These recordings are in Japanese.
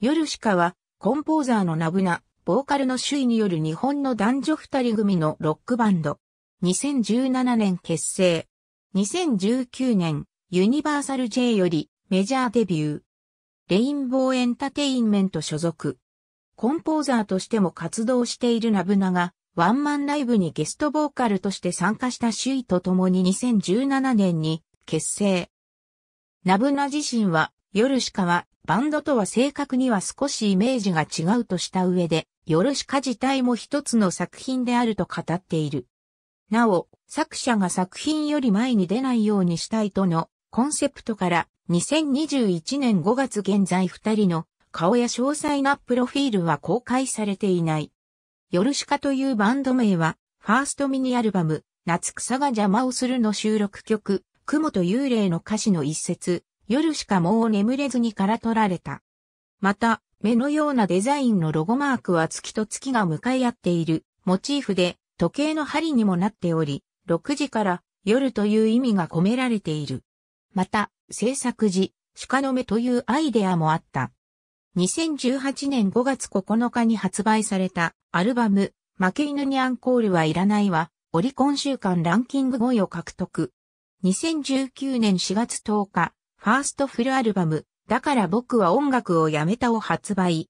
ヨルシカは、コンポーザーのn-buna、ボーカルのシュイによる日本の男女二人組のロックバンド。2017年結成。2019年、ユニバーサル J よりメジャーデビュー。レインボーエンタテインメント所属。コンポーザーとしても活動しているn-bunaが、ワンマンライブにゲストボーカルとして参加したシュイと共に2017年に結成。n-buna自身は、ヨルシカは、バンドとは正確には少しイメージが違うとした上で、ヨルシカ自体も一つの作品であると語っている。なお、作者が作品より前に出ないようにしたいとのコンセプトから、2021年5月現在二人の顔や詳細なプロフィールは公開されていない。ヨルシカというバンド名は、ファーストミニアルバム、夏草が邪魔をするの収録曲、雲と幽霊の歌詞の一節。夜しかもう眠れずにから取られた。また、目のようなデザインのロゴマークは月と月が向かい合っているモチーフで時計の針にもなっており、6時から夜という意味が込められている。また、制作時、鹿の目というアイデアもあった。2018年5月9日に発売されたアルバム、負け犬にアンコールはいらないは、オリコン週間ランキング5位を獲得。2019年4月10日。ファーストフルアルバム、だから僕は音楽をやめたを発売。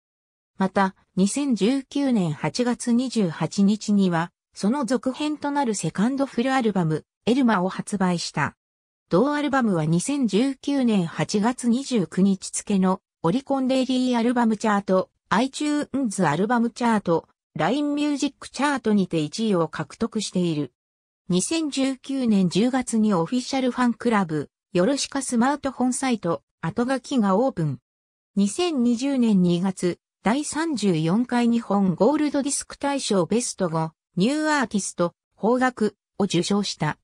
また、2019年8月28日には、その続編となるセカンドフルアルバム、エルマを発売した。同アルバムは2019年8月29日付の、オリコンデイリーアルバムチャート、iTunes アルバムチャート、LINE ミュージックチャートにて1位を獲得している。2019年10月にオフィシャルファンクラブ、ヨルシカスマートフォンサイト、後書きがオープン。2020年2月、第34回日本ゴールドディスク大賞ベスト5、ニューアーティスト、邦楽を受賞した。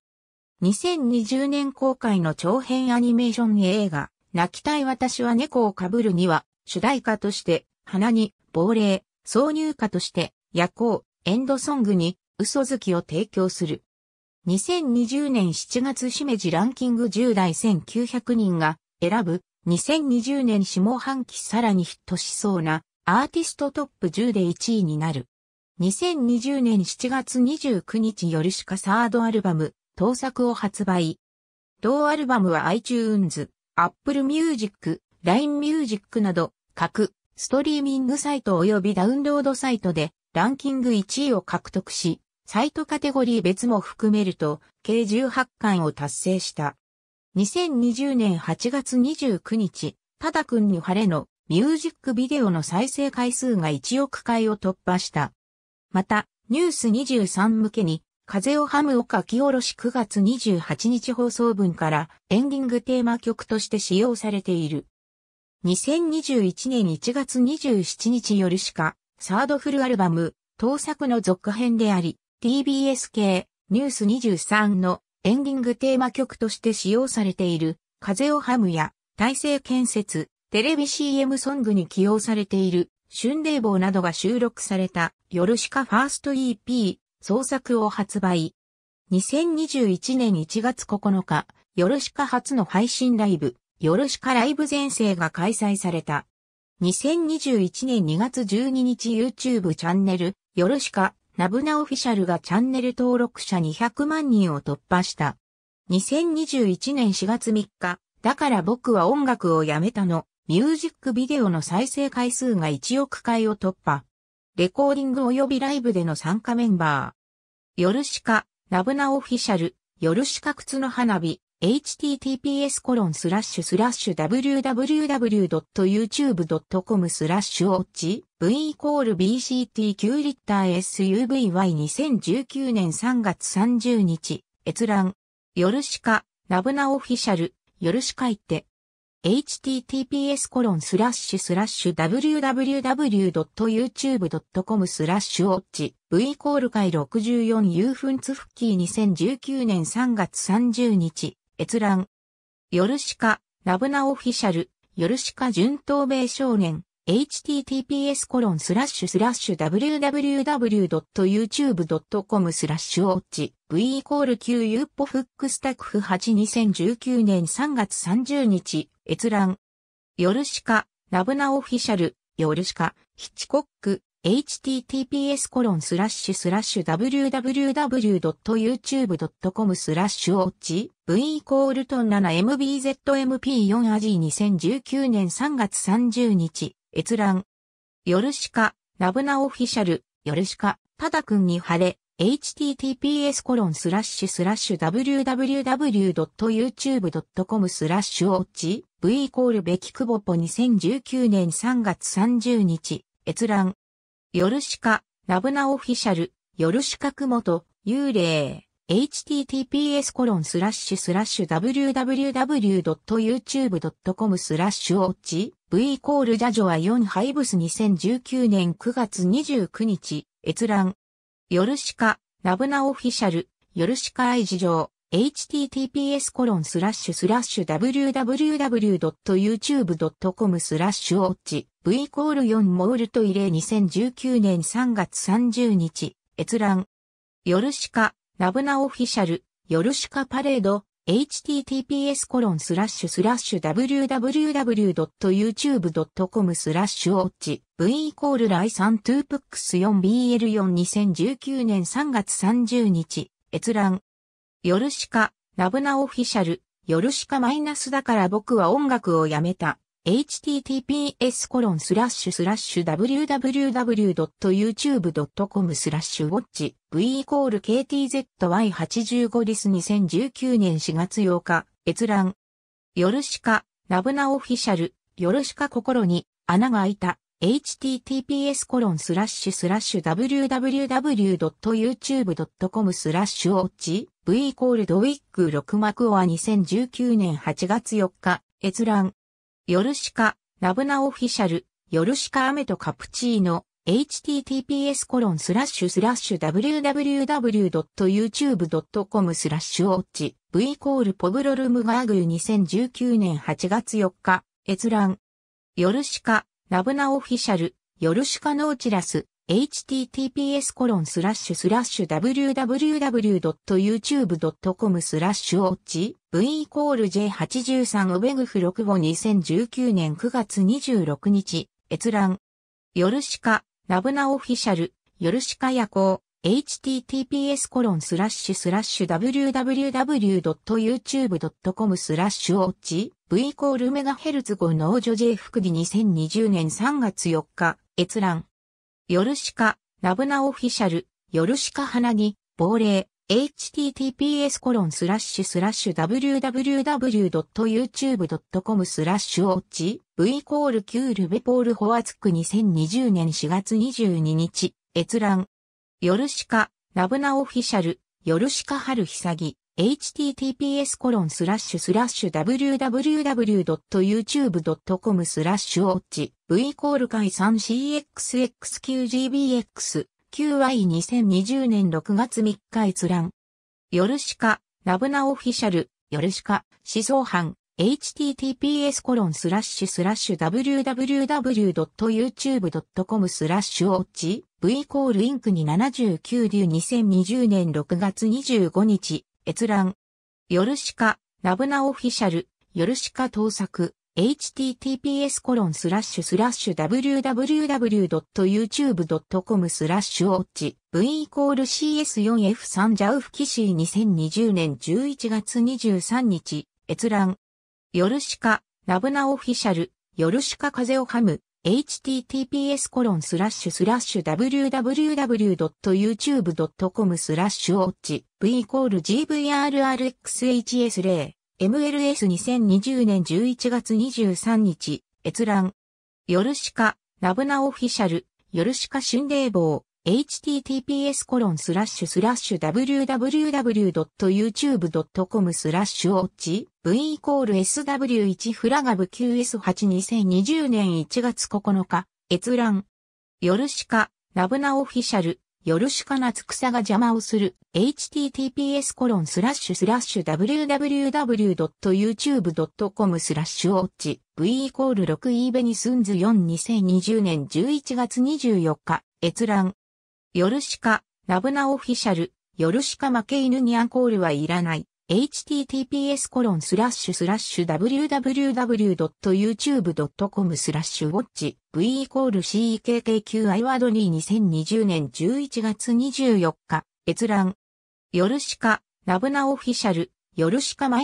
2020年公開の長編アニメーション映画、泣きたい私は猫をかぶるには、主題歌として、花に、亡霊、挿入歌として、夜行、エンドソングに、嘘好きを提供する。2020年7月しめじランキング10代1900人が選ぶ2020年下半期さらにヒットしそうなアーティストトップ10で1位になる。2020年7月29日ヨルシカサードアルバム、盗作を発売。同アルバムは iTunes、Apple Music、LINE Music など各ストリーミングサイト及びダウンロードサイトでランキング1位を獲得し、サイトカテゴリー別も含めると、計18巻を達成した。2020年8月29日、ただ君に晴れのミュージックビデオの再生回数が1億回を突破した。また、ニュース23向けに、風をはむを書き下ろし9月28日放送分からエンディングテーマ曲として使用されている。2021年1月27日ヨルシカ、サードフルアルバム、盗作の続編であり、TBS系、ニュース23のエンディングテーマ曲として使用されている、風をはむや、大成建設、テレビ CM ソングに起用されている、春泥棒などが収録された、ヨルシカファースト EP、創作を発売。2021年1月9日、ヨルシカ初の配信ライブ、ヨルシカライブ全盛が開催された。2021年2月12日 YouTube チャンネル、ヨルシカ。n-bunaオフィシャルがチャンネル登録者200万人を突破した。2021年4月3日、だから僕は音楽をやめたの、ミュージックビデオの再生回数が1億回を突破。レコーディング及びライブでの参加メンバー。ヨルシカ、n-bunaオフィシャル、ヨルシカ靴の花火、https://www.youtube.com/v=bct9LitterSUVY2019 年3月30日、閲覧。ヨルシカ、n-bunaオフィシャル、ヨルシカいて。https://www.youtube.com/v=64U分ツフッキー2019年3月30日。閲覧。ヨルシカ、n-bunaオフィシャル、ヨルシカ準東米少年、https://www.youtube.com/v=9Uポフックスタッフ82019 年3月30日、閲覧。ヨルシカ、n-bunaオフィシャル、ヨルシカ・ヒッチコック、https://www.youtube.com/watch/v=7mbzmp4味2019年3月30日、閲覧。ヨルシカ・n-bunaオフィシャル、ヨルシカ・タダ君に晴れ、https://www.youtube.com/watch/v=べきくぼぽ2019年3月30日、閲覧。ヨルシカ・n-bunaオフィシャル、ヨルシカ雲と幽霊、https://www.youtube.com/watch/v=ジャジョア4ハイブス2019年9月29日、閲覧。ヨルシカ・n-bunaオフィシャル、ヨルシカ愛事情、https://www.youtube.com/watch/v=4モールトイレ2019年3月30日、閲覧。ヨルシカ・n-bunaオフィシャル、ヨルシカパレード、https://www.youtube.com/watch/v=LISAN2PUX4BL42019年3月30日、閲覧。ヨルシカ・n-bunaオフィシャル、ヨルシカ-だから僕は音楽をやめた。https://www.youtube.com/watch/v=KTZY85-2019年4月8日、閲覧。ヨルシカ・n-bunaオフィシャル、ヨルシカ心に穴が開いた。https://www.youtube.com/watch/v=ドウィック6幕オア2019年8月4日、閲覧。ヨルシカ・n-bunaオフィシャル、ヨルシカ雨とカプチーノ、https://www.youtube.com/watch/v=ポブロルムガーグル2019年8月4日、閲覧。ヨルシカ・n-bunaオフィシャル、ヨルシカノーチラス、https://www.youtube.com/watch/v=J83オベグフ652019年9月26日、閲覧。ヨルシカ・n-bunaオフィシャル、ヨルシカ夜行、https://www.youtube.com/watch/v=メガヘルツ5農女J福利2020年3月4日、閲覧。ヨルシカ・n-bunaオフィシャル、ヨルシカ花に、亡霊、https://www.youtube.com/watch/v=キュールベポールホワツク2020年4月22日、閲覧。ヨルシカ・n-bunaオフィシャル、ヨルシカハルヒサギ、https://www.youtube.com/watch/v=解散CXXQGBXQY2020年6月3日、閲覧。ヨルシカ・n-bunaオフィシャル、ヨルシカ思想犯、https://www.youtube.com/watch/v=インクに79流2020年6月25日、閲覧。ヨルシカ・n-bunaオフィシャル、ヨルシカ盗作、https://www.youtube.com/watch/v=CS4F3ジャウフキシー2020年11月23日、閲覧。ヨルシカ・n-bunaオフィシャル、ヨルシカ風をはむ、https://www.youtube.com/watch/v=GVRRXHS0MLS2020年11月23日、閲覧。ヨルシカ・n-bunaオフィシャル、ヨルシカ春麗坊、https://www.youtube.com/watch/v=S1フラガブQS820年1月9日、閲覧。ヨルシカ・n-bunaオフィシャル、ヨルシカ夏草が邪魔をする、https://www.youtube.com/watch/v=6イーベニスンズ42020年11月24日、閲覧。ヨルシカ・n-bunaオフィシャル、ヨルシカ負け犬にアンコールはいらない。https://www.youtube.com/watch/v=cekkqi2020年11月24日、閲覧。ヨルシカ、n-bunaオフィシャル、ヨルシカ-だ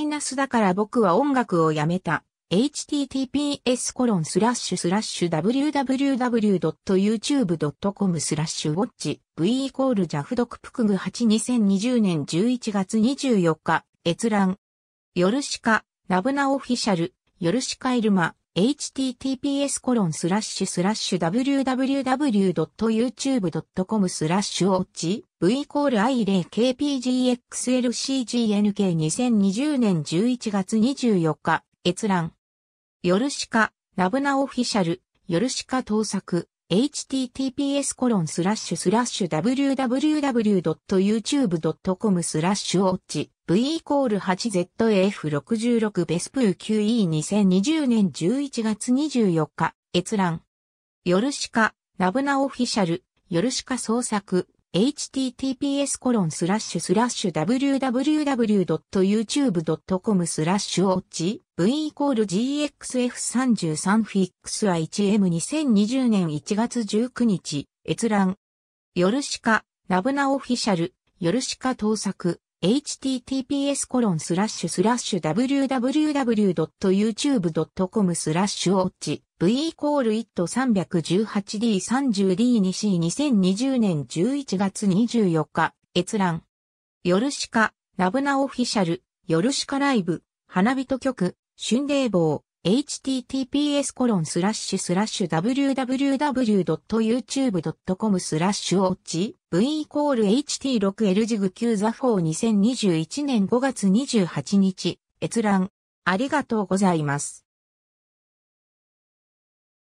から僕は音楽をやめた。https://www.youtube.com/watch/v=jafdokpukg82020年11月24日、閲覧。ヨルシカ、n-bunaオフィシャル、ヨルシカイルマ、https://www.youtube.com/watch/v=ikpgxlcgnk2020年11月24日、閲覧。ヨルシカ、n-bunaオフィシャル、ヨルシカ盗作、https://www.youtube.com/watch/v=8zf66 ベスプー QE2020 年11月24日、閲覧。ヨルシカ、n-bunaオフィシャル、ヨルシカ創作、https://www.youtube.com/watch/v=gxf33fixi1m2020年1月19日、閲覧。ヨルシカ、n-bunaオフィシャル、ヨルシカ盗作、https://www.youtube.com/watch/v=it318d30d2c2020年11月24日、閲覧。ヨルシカ、n-bunaオフィシャル、ヨルシカライブ、花火と曲、春泥棒、https://www.youtube.com/watch/v=ht6lg9ザ42021年5月28日、閲覧。ありがとうございます。